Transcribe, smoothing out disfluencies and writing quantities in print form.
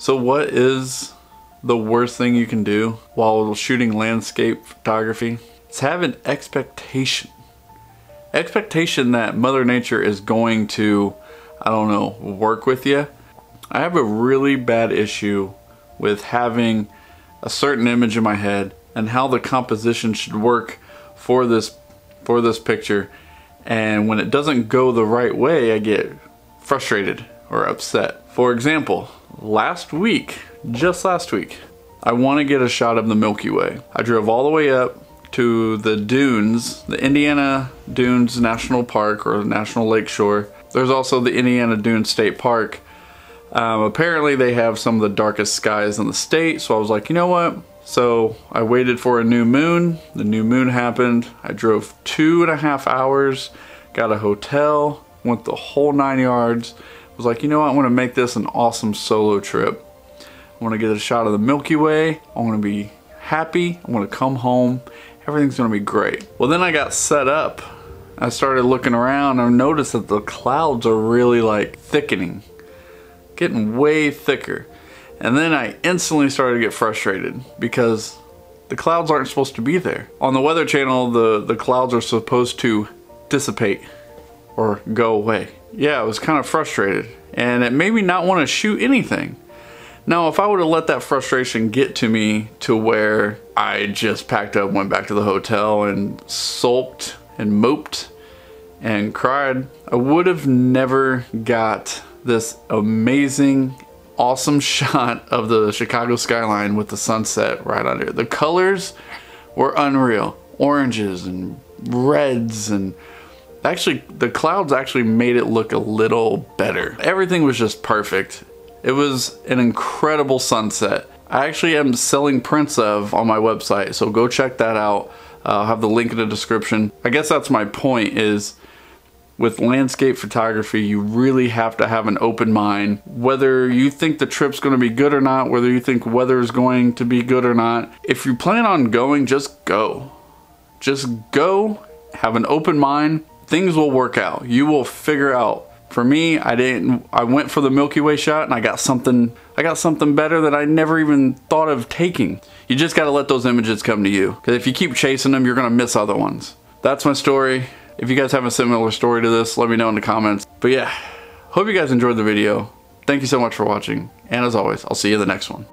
So what is the worst thing you can do while shooting landscape photography? It's have an expectation. Expectation that Mother Nature is going to, I don't know, work with you. I have a really bad issue with having a certain image in my head and how the composition should work for this picture. And when it doesn't go the right way, I get frustrated or upset. For example, just last week, I want to get a shot of the Milky Way. I drove all the way up to the dunes, the Indiana Dunes National Park or National Lakeshore. There's also the Indiana Dunes State Park. Apparently they have some of the darkest skies in the state, so I was like, you know what? So I waited for a new moon. The new moon happened. I drove 2.5 hours, got a hotel, went the whole 9 yards. I was like, you know what? I want to make this an awesome solo trip. I want to get a shot of the Milky Way. I want to be happy. I want to come home. Everything's going to be great. Well, then I got set up. I started looking around. I noticed that the clouds are really like thickening, getting way thicker. And then I instantly started to get frustrated because the clouds aren't supposed to be there. On the Weather Channel, the clouds are supposed to dissipate or go away. Yeah, I was kind of frustrated and it made me not want to shoot anything. Now, if I would have let that frustration get to me to where I just packed up, went back to the hotel and sulked and moped and cried, I would have never got this amazing awesome shot of the Chicago skyline with the sunset right under it. The colors were unreal. Oranges and reds, and actually the clouds actually made it look a little better. Everything was just perfect. It was an incredible sunset. I actually am selling prints of on my website, so go check that out. I'll have the link in the description. I guess that's my point is, with landscape photography, you really have to have an open mind. Whether you think the trip's gonna be good or not, whether you think weather is going to be good or not, if you plan on going, just go. Just go, have an open mind, things will work out. You will figure out. For me, I went for the Milky Way shot and I got something better that I never even thought of taking. You just gotta let those images come to you. Because if you keep chasing them, you're gonna miss other ones. That's my story. If you guys have a similar story to this, let me know in the comments. But yeah, hope you guys enjoyed the video. Thank you so much for watching. And as always, I'll see you in the next one.